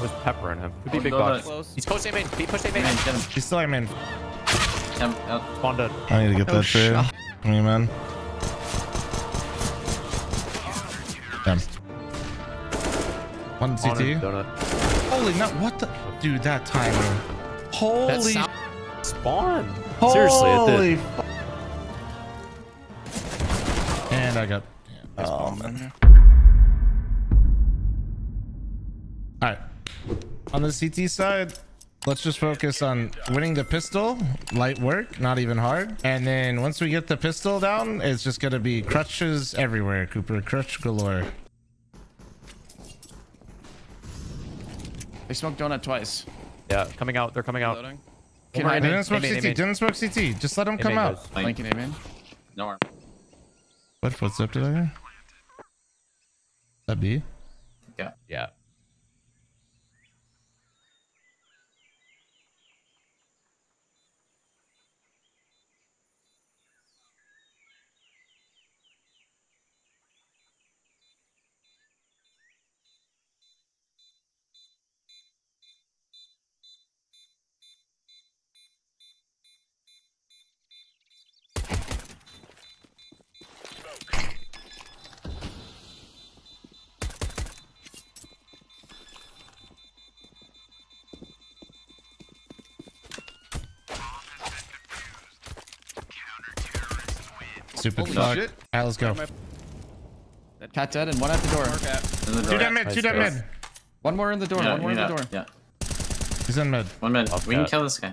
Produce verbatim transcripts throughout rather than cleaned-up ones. There's pepper on him. Could be oh, big no, box. No. He's close A main. He pushed A main. Get him. He's still A main. Get him. Spawned dead. I need to get oh, that shit. For you. Hey, man. Damn. One C T. Him, Holy no! What the? Dude, that timer. Holy. That spawn. Seriously, it did. And I got. Yeah, oh man. All right. On the C T side, let's just focus on winning the pistol. Light work, not even hard. And then once we get the pistol down, it's just gonna be crutches everywhere. Cooper, crutch galore. They smoked donut twice. Yeah, coming out. They're coming out. Reloading. Can I didn't smoke C T. Didn't smoke C T. Just let them come out. Lincoln, amen. No arm. What footstep did I hear? That B? Yeah. Yeah. Stupid fuck. Alright, let's go. Cat dead and one at the door. The door. Two dead mid, two dead mid. One more in the door, yeah, one more in the door. Yeah. He's in mid. One mid. We can kill this guy.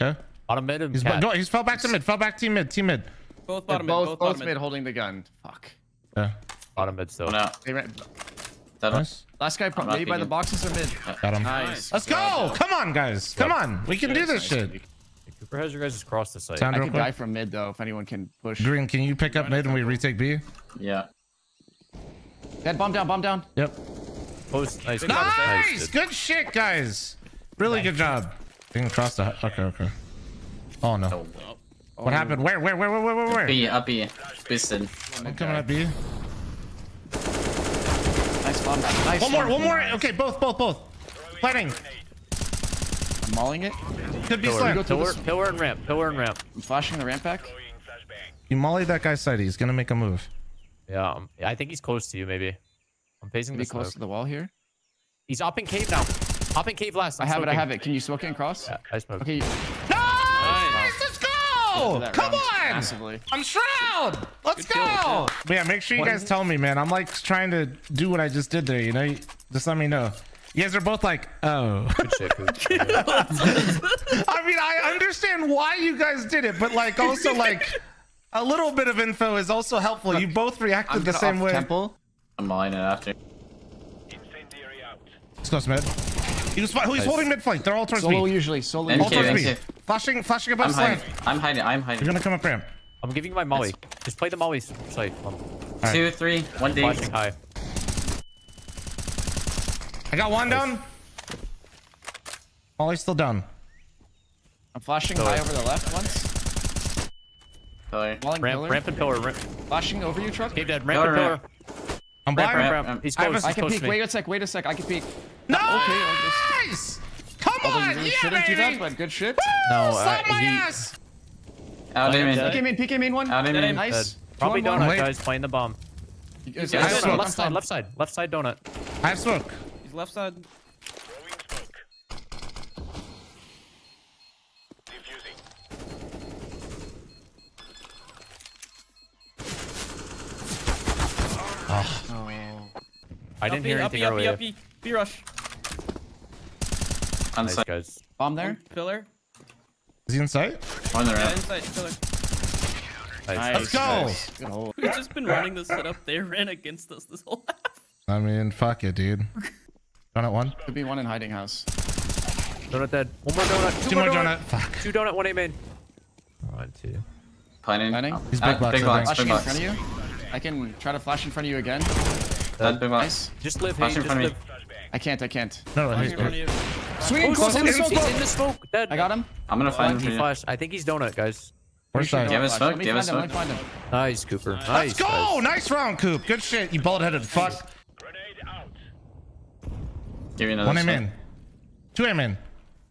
Okay. Bottom mid and he's cat. No, he's fell back to mid. Fell back team mid, team mid. Both bottom mid. Both, both bottom mid. mid holding the gun. Fuck. Yeah. Bottom mid still. No. They ran. That nice. Last guy maybe by the boxes or mid. Got him. Nice. Let's go. Come on, guys. Come on. We can do this shit. Cooper has your guys just cross the site. Sound I can quick? die from mid though if anyone can push. Green, can you pick up mid and we retake B? Yeah. Dead, bomb down, bomb down. Yep. Post, nice. Nice! Good shit, guys. Really nice. Good job. They can cross the. Okay, okay. Oh no. Oh, well. oh. What happened? Where, where, where, where, where, where? Up B, up B. Twisted. I'm coming up B. Nice bomb. Nice. One more, one more. Okay, both, both, both. Planning. I'm mauling it. Could be pillar, pillar, pillar and ramp. Pillar and ramp. I'm flashing the ramp back. You molly that guy's side. He's gonna make a move. Yeah, um, I think he's close to you. Maybe. I'm pacing. Maybe close to the wall here. He's up in cave now. Up in cave last. I'm I have smoking. it. I have it. Can you smoke it and cross? Yeah, I smoke. Okay. No! Nice. Let's go! Come on! Massively. I'm Shroud. Let's Good go! But yeah, make sure you what guys tell me, man. I'm like trying to do what I just did there. You know, just let me know. You guys are both like, oh. Good shit, good shit. I mean, I understand why you guys did it, but like also like a little bit of info is also helpful. Look, you both reacted I'm the same way. Temple. I'm mine and after. Let's go, Smith. He was, he's holding mid flank. They're all towards me. Solo usually. Solo. All towards me. Flashing, flashing above side. I'm hiding. I'm hiding. You're gonna come up ramp. I'm giving you my molly. That's... Just play the molly side. Right. Two, three, one D. Flashing high. I got one down. Molly's still down. I'm flashing pillar. high over the left once. Pillar. Ramp, pillar. ramp and pillar. Ramp. Flashing over you, truck. Cave dead. Ramp and pillar. Ramp. I'm blind. Ramp, ramp. Ramp. He's close. I, was, I can peek. Wait a sec. Wait a sec. I can peek. Nice! Okay, come on! You yeah, baby! Do that, but good shit. Woo, no, slap uh, my he... ass! Out in. P K main. P K main one. Out in. Nice. Uh, probably donut, Wait. guys. Playing the bomb. Yeah, yeah, left side. Left side. Left side donut. I have smoke. Left side. Oh, oh man. I didn't hear anything earlier. B rush. On the side, guys. Bomb there. Pillar. Is he inside? On the right. Inside pillar. Nice. Let's go. Nice. We've just been running this setup. They ran against us this whole time. I mean, fuck it, dude. Donut one. Could be one in hiding house. Donut dead. One more donut. Two, two more donut. donut. Fuck. Two donut, one A main. One, two. Planning. Planning. He's big uh, box. Big box. Flashing in front of you. I can try to flash in front of you again. Uh, big box. Nice. Just live, flash hey, in just front live. Of you. I can't, I can't. No, no, he's dead. Swing close in the smoke. He's in the smoke. Dead. I got him. I'm gonna find him. Flash. I think he's donut, guys. Give us smoke. Give us smoke. Nice, Cooper. Nice. Let's go. Nice round, Coop. Good shit. You bald-headed fuck. Give me another One shot. airman. Two airmen.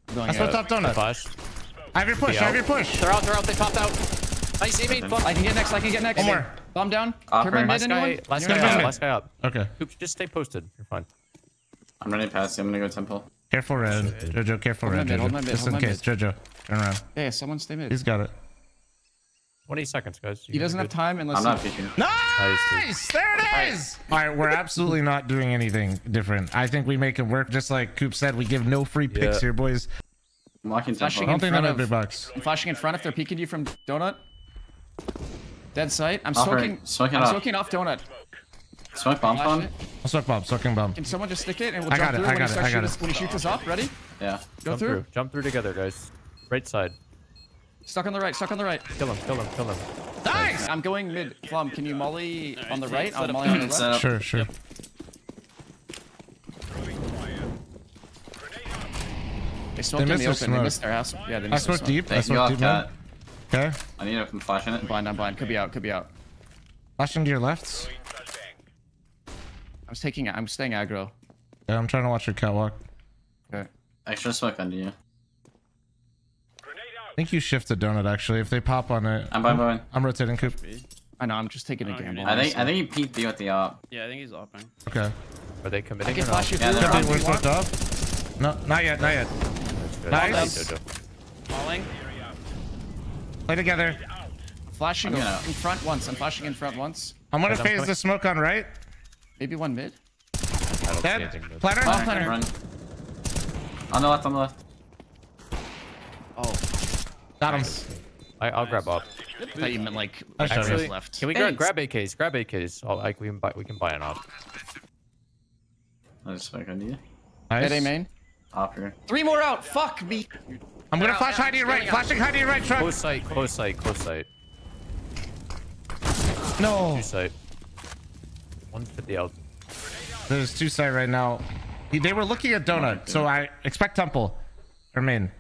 That's what's up, donut. I have your push. I have your push. They're out. They're out. They popped out. Nice aiming. I can get next. I can get next. One more. Bomb down. Turbine mid, anyone? Last guy up. Last guy up. Okay. Oops, just stay posted. You're fine. I'm running past you. I'm gonna go temple. Careful red. Jojo, careful red. Jojo. Just in case. Jojo, turn around. Yeah, yeah, someone stay mid. He's got it. twenty seconds, guys. You he doesn't have time unless... I'm not peeking. Nice! There it is! All right, we're absolutely not doing anything different. I think we make it work. Just like Coop said, we give no free picks yeah. here, boys. I'm locking tempo. I don't think that's a big box. I'm flashing in front if they're peeking you from Donut. Dead sight. I'm smoking, smoking I'm off. soaking off Donut. Smoke bomb on. I'll smoke bomb, soaking bomb. Can someone just stick it and we'll jump through when he shoots us off? Ready? Yeah. Go jump through. through. Jump through together, guys. Right side. Stuck on the right, stuck on the right. Kill him, kill him, kill him. Nice! I'm going mid. Plum, can you molly on the right? I'll molly on the left. Sure, sure. Yep. They smoked they in the open. Smoke. They missed their house. Yeah, they missed their smoke. I smoked deep. I smoked deep, man. Okay. I need it from flashing it. I'm blind, I'm blind. Could be out, could be out. Flashing to your left. I'm taking it. I'm staying aggro. Yeah, I'm trying to watch your catwalk. Okay. Extra smoke under you. I think you shift the donut actually. If they pop on it, I'm by mine. I'm rotating, Coop. I know. I'm just taking a gamble. I think I think he peeked you at the op. Yeah, I think he's opping. Okay. Are they committing? I can flash you through. Yeah, we're swept up. No, not yet, not yet. Nice. Falling. Play together. Flashing in front once. I'm flashing in front once. I'm gonna phase the smoke on right. Maybe one mid. Dead. Platter. On the left. On the left. Oh. Got him. Nice. I, I'll grab up. I thought you meant like actually left. Can we grab, grab A Ks? Grab A Ks. I'll, like we can buy we can buy an op. I just fucking need. Nice. Head A main. Op here. Three more out. Fuck me. I'm gonna flash high to your right. Flashing high to your right. Truck. Close sight. Close sight. Close sight. No. Two sight. one fifty out. There's two sight right now. They were looking at Donut, so I expect temple or main.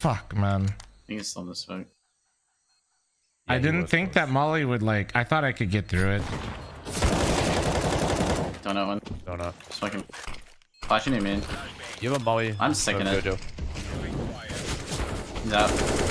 Fuck, man. I think it's on this fight. Yeah, I didn't think close. that Molly would like... I thought I could get through it. Don't know one. Don't know. Just fucking... Flashing him in. You have a Molly. I'm sticking it. Jojo. Yeah.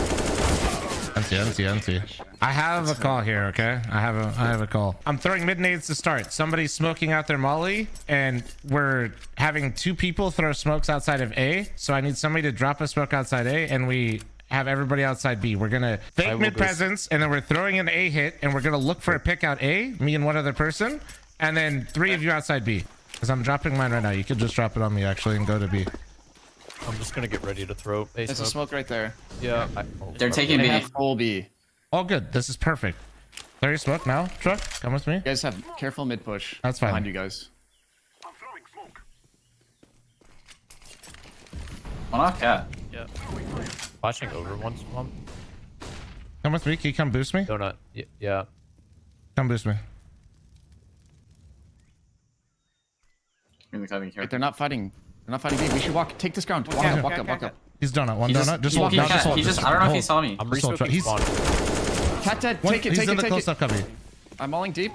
Empty, empty, empty. I have a call here, okay? I have a, I have a call. I'm throwing mid nades to start. Somebody's smoking out their Molly, and we're having two people throw smokes outside of A. So I need somebody to drop a smoke outside A, and we have everybody outside B. We're gonna fake mid presence, and then we're throwing an A hit, and we're gonna look for a pick out A, me and one other person, and then three of you outside B. Because I'm dropping mine right now. You could just drop it on me actually and go to B. I'm just gonna get ready to throw. A There's smoke. a smoke right there. Yeah. I, oh, They're taking B. Full B. All good. This is perfect. Larry, smoke now. Truck, come with me. You guys have careful mid push. That's fine. Behind you guys. I'm throwing smoke. One off cat. Yeah. Flashing over once. Mom. Come with me. Can you come boost me? Donut. Y yeah. Come boost me. In the cabin here. Wait, they're not fighting. They're not fighting me. We should walk. Take this ground. Walk yeah, up. Walk yeah, up. Walk yeah, up. Yeah. He's donut. One he donut. Just, just walk. He, down, just, he just, just. I don't know if he saw me. I'm resmoking. He's. Cat dead, take One, it, take it, take it. He's in the close-up cubby. I'm mauling deep.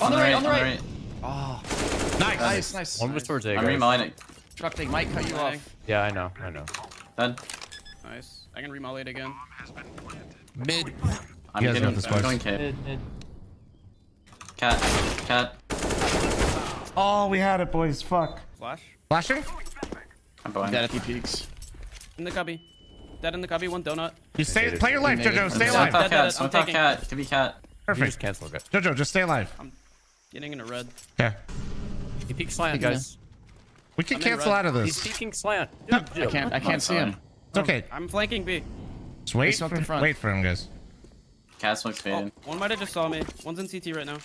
On the right, on the right. Oh, nice. Nice, nice. One was towards A, guys. I'm remolling. Truck, they might cut you off. Yeah, I know, I know. Done. Nice. I can remoll it again. Mid. I'm getting this going K. Cat, cat. Oh, we had it, boys. Fuck. Flash. Flashing? I'm going. Dead at the peaks. In the cubby. Dead in the cubby, one donut. You stay, play your life, Jojo. Stay alive. Dead, dead, dead, dead. Cat. Give me cat. Perfect. Just cancel it. Jojo, just stay alive. I'm getting in a red. Yeah. He peeks slant, guys. We can I'm cancel out of this. He's peeking slant. Dude, no, I can't. I can't see him. It's okay. I'm flanking B. Just wait. For, the front. Wait for him, guys. Cat smoke's fading. Oh, one might have just saw me. One's in C T right now.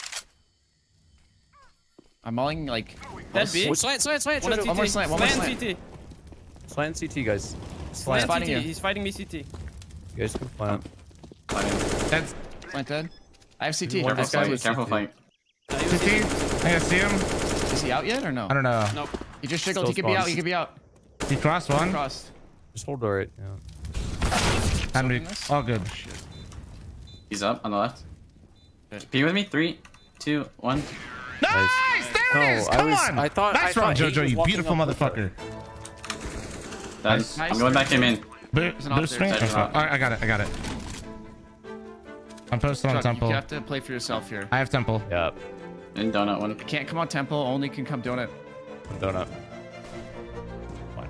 I'm mauling like. Dead B. Slant, slant, slant. One more slant. One more slant. Slant C T. Slant C T, guys. He's fighting, you. He's fighting me C T. You guys can plant. Dead. Plant dead. I have C T. Careful fight. Careful fight. C T. I see him. Is he out yet or no? I don't know. Nope. He just shiggled. He could be out. He could be out. He crossed one. Crossed. Just hold the right. Yeah. All good. He's up on the left. P with me. Three, two, one. Nice! Nice. there it is! Come on! I thought, nice round, Jojo, you beautiful motherfucker. Nice. I'm going back in, man. Alright, I got it, I got it. I'm posted on Temple. You have to play for yourself here. I have Temple. Yep. And Donut one. Can't come on Temple, only can come Donut. Donut. One.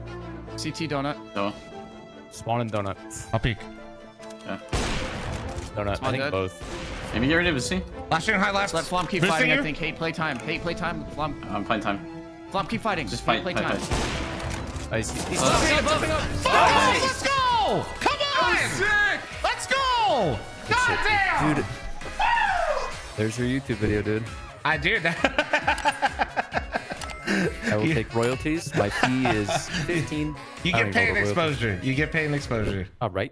C T Donut. No. Spawn and Donut. I'll peek. Yeah. Donut. I think dead. Both. Maybe get rid of his C. Lashing high left. Let Flom keep Bruce fighting, I think. Hate play time. Hate play time. Flom. I'm playing time. Flom keep fighting. Just fight, play fight, time. Fight. I see. He's buffing up, buffing up. Oh, let's go! Come on! Sick. Let's go! God damn! Dude. There's your YouTube video, dude. I do that. I will take royalties. My fee is fifteen. You get paid exposure. You get paid in exposure. All right.